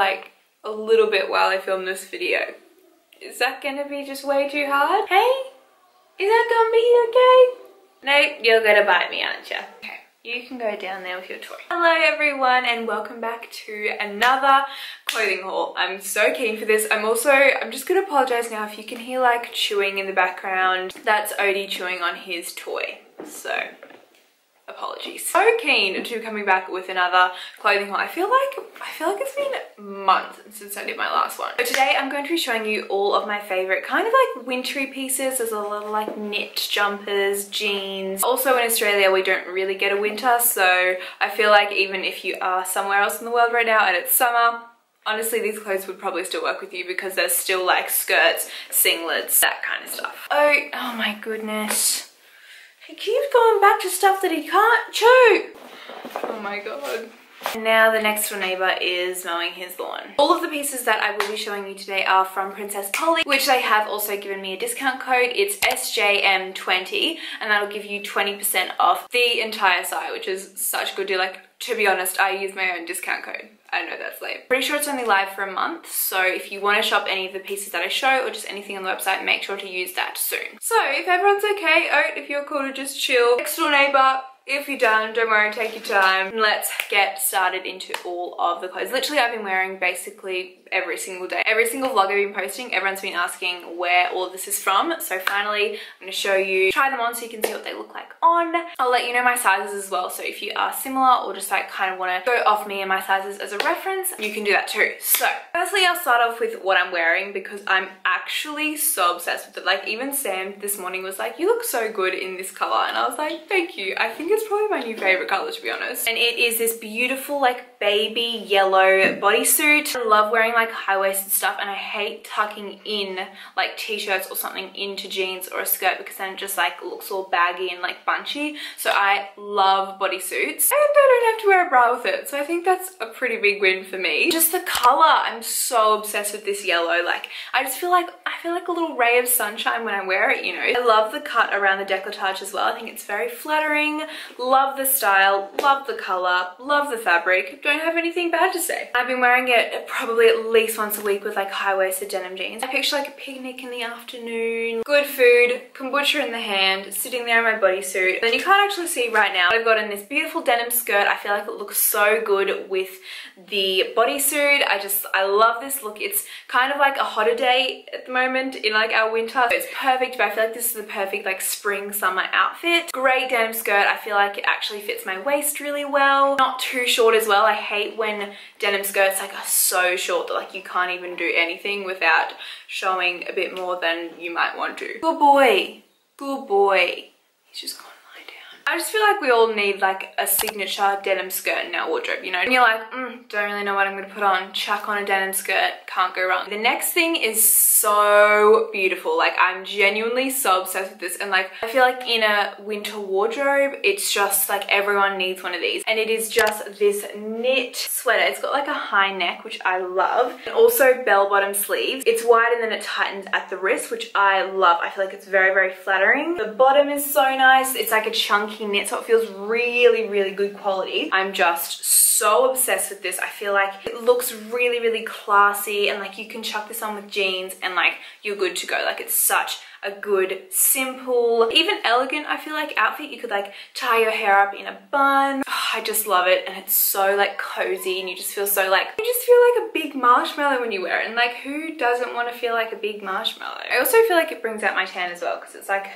like a little bit while I film this video. Is that gonna be just way too hard? Hey, is that gonna be okay? Nope, you're gonna bite me, aren't you? Okay. You can go down there with your toy. Hello everyone and welcome back to another clothing haul. I'm so keen for this. I'm just gonna apologize now if you can hear like chewing in the background. That's Odie chewing on his toy. So apologies. So keen to coming back with another clothing haul. I feel like it's been months since I did my last one. So today I'm going to be showing you all of my favorite kind of like wintry pieces. There's a lot of like knit jumpers, jeans. Also in Australia we don't really get a winter, so I feel like even if you are somewhere else in the world right now and it's summer, honestly, these clothes would probably still work with you because there's still like skirts, singlets, that kind of stuff. Oh my goodness. He keeps going back to stuff that he can't chew. Oh my god. And now the next door neighbor is mowing his lawn. All of the pieces that I will be showing you today are from Princess Polly, which they have also given me a discount code. It's SJM20 and that'll give you 20% off the entire site, which is such a good deal. Like, to be honest, I use my own discount code. I know that's lame. Pretty sure it's only live for a month, so if you want to shop any of the pieces that I show or just anything on the website, make sure to use that soon. So if everyone's okay, Oat, if you're cool to just chill, next door neighbor, if you're done, don't worry, take your time. Let's get started into all of the clothes. Literally, I've been wearing basically every single day. Every single vlog I've been posting, everyone's been asking where all this is from. So finally, I'm gonna show you, try them on so you can see what they look like on. I'll let you know my sizes as well. So if you are similar or just like kind of wanna go off me and my sizes as a reference, you can do that too. So firstly, I'll start off with what I'm wearing because I'm actually so obsessed with it. Like even Sam this morning was like, you look so good in this color. And I was like, thank you. I think it's probably my new favorite color, to be honest, and it is this beautiful like baby yellow bodysuit. I love wearing like high-waisted stuff and I hate tucking in like t-shirts or something into jeans or a skirt because then it just like looks all baggy and like bunchy, so I love bodysuits and I don't have to wear a bra with it, so I think that's a pretty big win for me. Just the color, I'm so obsessed with this yellow. Like I just feel like a little ray of sunshine when I wear it, you know. I love the cut around the décolletage as well. I think it's very flattering. Love the style, love the color, love the fabric. Don't have anything bad to say. I've been wearing it probably at least once a week with like high-waisted denim jeans. I picture like a picnic in the afternoon, good food, kombucha in the hand, sitting there in my bodysuit. Then you can't actually see right now, I've got in this beautiful denim skirt. I feel like it looks so good with the bodysuit. I love this look. It's kind of like a hotter day at the moment in like our winter. It's perfect, but I feel like this is the perfect like spring, summer outfit. Great denim skirt. I feel like it actually fits my waist really well. Not too short as well. I hate when denim skirts like are so short that like you can't even do anything without showing a bit more than you might want to. Good boy. Good boy. He's just gone. I just feel like we all need like a signature denim skirt in our wardrobe, you know? And you're like, don't really know what I'm gonna put on. Chuck on a denim skirt, can't go wrong. The next thing is so beautiful. Like I'm genuinely so obsessed with this. And like, I feel like in a winter wardrobe, it's just like everyone needs one of these. And it is just this knit sweater. It's got like a high neck, which I love. And also bell bottom sleeves. It's wide and then it tightens at the wrist, which I love. I feel like it's very, very flattering. The bottom is so nice. It's like a chunky knit, so it feels really, really good quality. I'm just so obsessed with this. I feel like it looks really, really classy and like you can chuck this on with jeans and like you're good to go. Like it's such a good, simple, even elegant, I feel like, outfit. You could like tie your hair up in a bun. Oh, I just love it and it's so like cozy and you just feel so like, you just feel like a big marshmallow when you wear it, and like who doesn't want to feel like a big marshmallow? I also feel like it brings out my tan as well because it's like,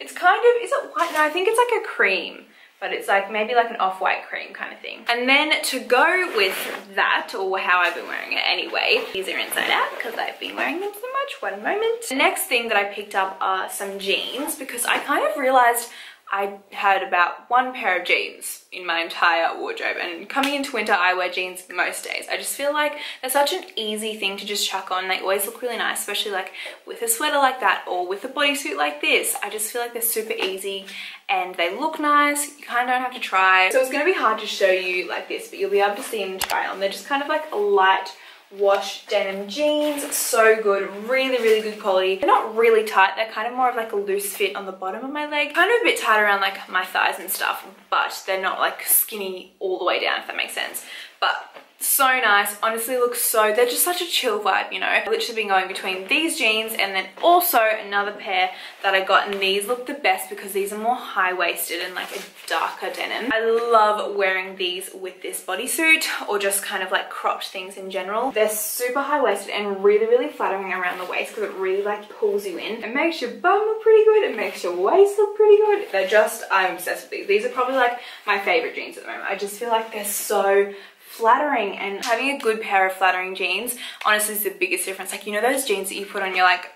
it's kind of, is it white? No, I think it's like a cream, but it's like maybe like an off-white cream kind of thing. And then to go with that, or how I've been wearing it anyway, these are inside out because I've been wearing them so much. One moment. The next thing that I picked up are some jeans because I kind of realized I had about one pair of jeans in my entire wardrobe, and coming into winter I wear jeans most days. I just feel like they're such an easy thing to just chuck on. They always look really nice, especially like with a sweater like that or with a bodysuit like this. I just feel like they're super easy and they look nice. You kind of don't have to try. So it's going to be hard to show you like this, but you'll be able to see them try on. They're just kind of like a light wash denim jeans, so good, really, really good quality. They're not really tight, they're kind of more of like a loose fit on the bottom of my leg, kind of a bit tight around like my thighs and stuff, but they're not like skinny all the way down, if that makes sense. But So nice, honestly looks so, they're just such a chill vibe, you know. I've literally been going between these jeans and then also another pair that I got, and these look the best because these are more high-waisted and like a darker denim. I love wearing these with this bodysuit or just kind of like cropped things in general. They're super high-waisted and really, really flattering around the waist because it really like pulls you in. It makes your bum look pretty good, it makes your waist look pretty good. They're just, I'm obsessed with these. These are probably like my favorite jeans at the moment. I just feel like they're so flattering, and having a good pair of flattering jeans honestly is the biggest difference. Like, you know those jeans that you put on, you're like,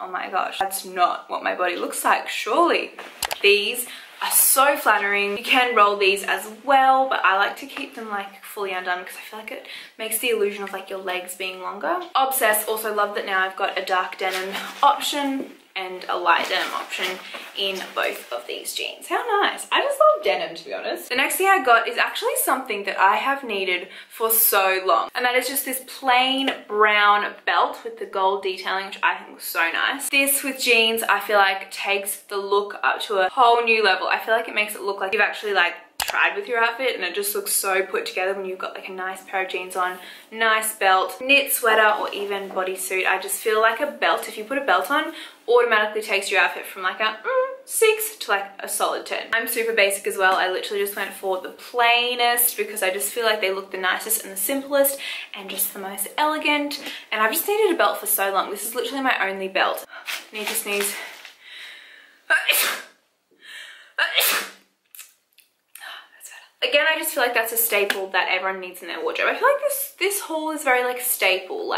oh my gosh, that's not what my body looks like, surely. These are so flattering. You can roll these as well, but I like to keep them like fully undone because I feel like it makes the illusion of like your legs being longer. Obsessed. Also love that now I've got a dark denim option and a light denim option in both of these jeans. How nice. I just love denim, to be honest. The next thing I got is actually something that I have needed for so long, and that is just this plain brown belt with the gold detailing, which I think looks so nice. This with jeans, I feel like takes the look up to a whole new level. I feel like it makes it look like you've actually like tried with your outfit, and it just looks so put together when you've got like a nice pair of jeans on, nice belt, knit sweater, or even bodysuit. I just feel like a belt, if you put a belt on, automatically takes your outfit from like a 6 to like a solid 10. I'm super basic as well. I literally just went for the plainest because I just feel like they look the nicest and the simplest and just the most elegant, and I've just needed a belt for so long. This is literally my only belt. Need to sneeze. Again, I just feel like that's a staple that everyone needs in their wardrobe. I feel like this haul is very like staple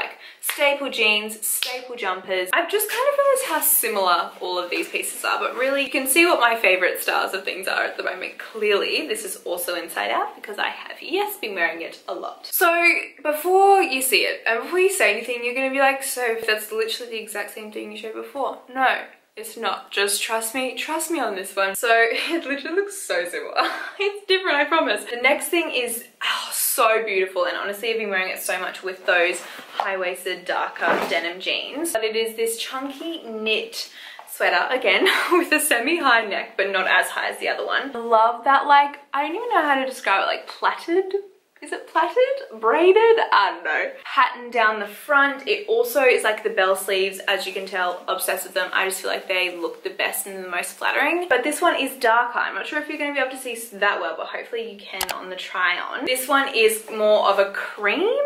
jeans, staple jumpers. I've just kind of realized how similar all of these pieces are, but really you can see what my favorite styles of things are at the moment. Clearly, this is also inside out because I have, yes, been wearing it a lot. So before you see it and before you say anything, you're gonna be like, so that's literally the exact same thing you showed before. No. It's not, just trust me on this one. So it literally looks so similar. It's different, I promise. The next thing is so beautiful, and honestly I've been wearing it so much with those high-waisted darker denim jeans. But it is this chunky knit sweater, again, with a semi-high neck, but not as high as the other one. Love that, like, I don't even know how to describe it, like plaited? Is it plaited? Braided? I don't know. Patterned down the front. It also is like the bell sleeves, as you can tell, obsessed with them. I just feel like they look the best and the most flattering. But this one is darker. I'm not sure if you're going to be able to see that well, but hopefully you can on the try on. This one is more of a cream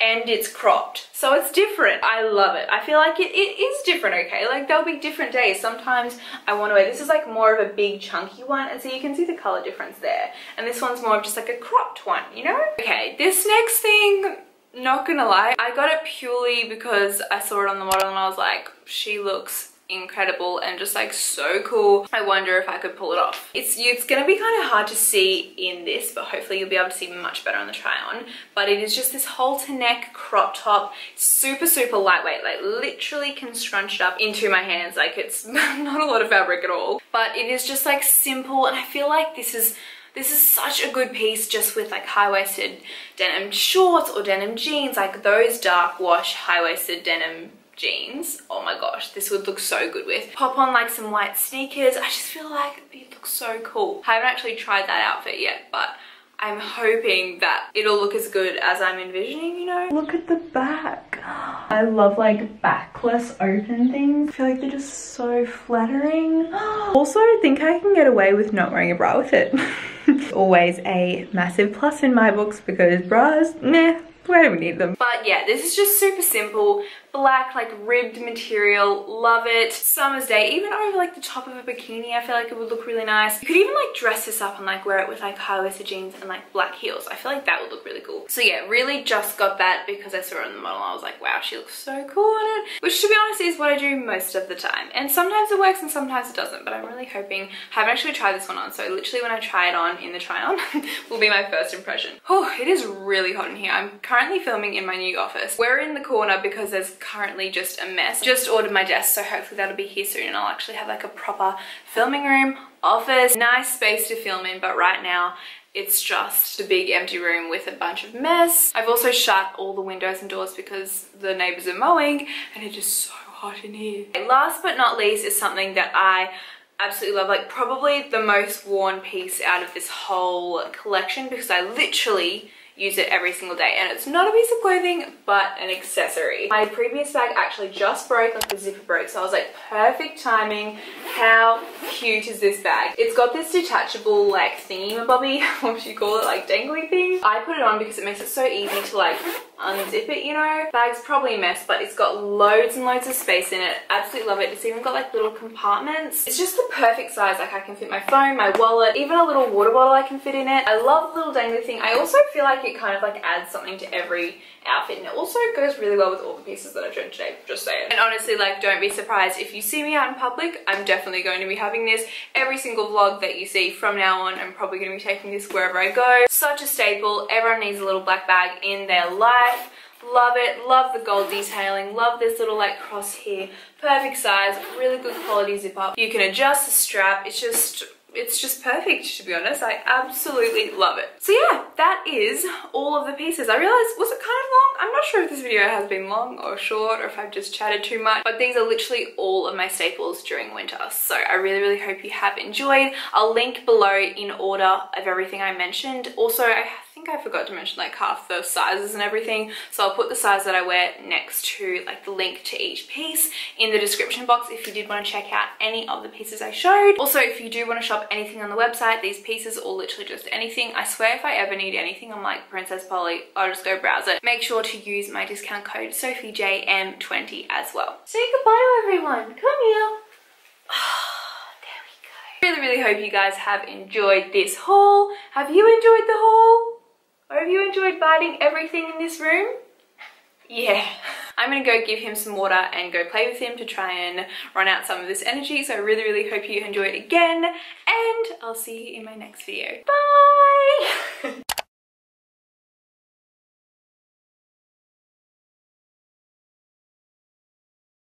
and it's cropped. So it's different. I love it. I feel like it is different, okay? Like there'll be different days. Sometimes I want to wear, this is like more of a big chunky one, and so you can see the color difference there. And this one's more of just like a cropped one, you know? Okay, this next thing, not gonna lie, I got it purely because I saw it on the model and I was like, she looks incredible and just like so cool. I wonder if I could pull it off. It's gonna be kind of hard to see in this, but hopefully you'll be able to see much better on the try on. But it is just this halter neck crop top, super super lightweight, like literally can scrunch it up into my hands, like it's not a lot of fabric at all. But it is just like simple, and I feel like this is such a good piece just with like high-waisted denim shorts or denim jeans, like those dark wash high-waisted denim jeans. Oh my gosh, this would look so good with. Pop on like some white sneakers. I just feel like it looks so cool. I haven't actually tried that outfit yet, but I'm hoping that it'll look as good as I'm envisioning, you know? Look at the back. I love like backless open things. I feel like they're just so flattering. Also, I think I can get away with not wearing a bra with it. Always a massive plus in my books because bras, meh, I don't need them. But yeah, this is just super simple, black like ribbed material, love it. Summer's day, even over like the top of a bikini, I feel like it would look really nice. You could even like dress this up and like wear it with like high-waisted jeans and like black heels. I feel like that would look really cool. So yeah, really just got that because I saw it on the model and I was like, wow, she looks so cool on it. Which, to be honest, is what I do most of the time. And sometimes it works and sometimes it doesn't, but I'm really hoping. I haven't actually tried this one on, so literally when I try it on in the try on will be my first impression. Oh, it is really hot in here. I'm currently filming in my new office. We're in the corner because there's currently just a mess. Just ordered my desk, so hopefully that'll be here soon and I'll actually have like a proper filming room, office, nice space to film in, but right now it's just a big empty room with a bunch of mess. I've also shut all the windows and doors because the neighbors are mowing and it's just so hot in here. And last but not least is something that I absolutely love, like probably the most worn piece out of this whole collection because I literally use it every single day. And it's not a piece of clothing, but an accessory. My previous bag actually just broke, like the zipper broke. So I was like, perfect timing. How cute is this bag? It's got this detachable like thingy-ma-bobby, what would you call it? Like dangly thing. I put it on because it makes it so easy to like unzip it, you know? Bag's probably a mess, but it's got loads and loads of space in it. Absolutely love it. It's even got like little compartments. It's just the perfect size. Like I can fit my phone, my wallet, even a little water bottle I can fit in it. I love the little dangly thing. I also feel like it kind of like adds something to every outfit, and it also goes really well with all the pieces that I've shown today, just saying. And honestly, like, don't be surprised if you see me out in public. I'm definitely going to be having this every single vlog that you see from now on. I'm probably going to be taking this wherever I go. Such a staple. Everyone needs a little black bag in their life. Love it. Love the gold detailing. Love this little like cross here. Perfect size. Really good quality zip up. You can adjust the strap. It's just perfect, to be honest. I absolutely love it. So yeah, that is all of the pieces. I realized, was it kind of long? I'm not sure if this video has been long or short, or if I've just chatted too much, but these are literally all of my staples during winter. So I really, really hope you have enjoyed. I'll link below in order of everything I mentioned. Also, I think I forgot to mention like half the sizes and everything, so I'll put the size that I wear next to like the link to each piece in the description box if you did want to check out any of the pieces I showed. Also, if you do want to shop anything on the website, these pieces or literally just anything, I swear if I ever need anything, I'm like Princess Polly, I'll just go browse it. Make sure to use my discount code SophieJM20 as well. Say goodbye to everyone, come here. There we go. Really, really hope you guys have enjoyed this haul. Have you enjoyed the haul? Or have you enjoyed biting everything in this room? Yeah. I'm gonna go give him some water and go play with him to try and run out some of this energy. So I really, really hope you enjoyed again, and I'll see you in my next video. Bye!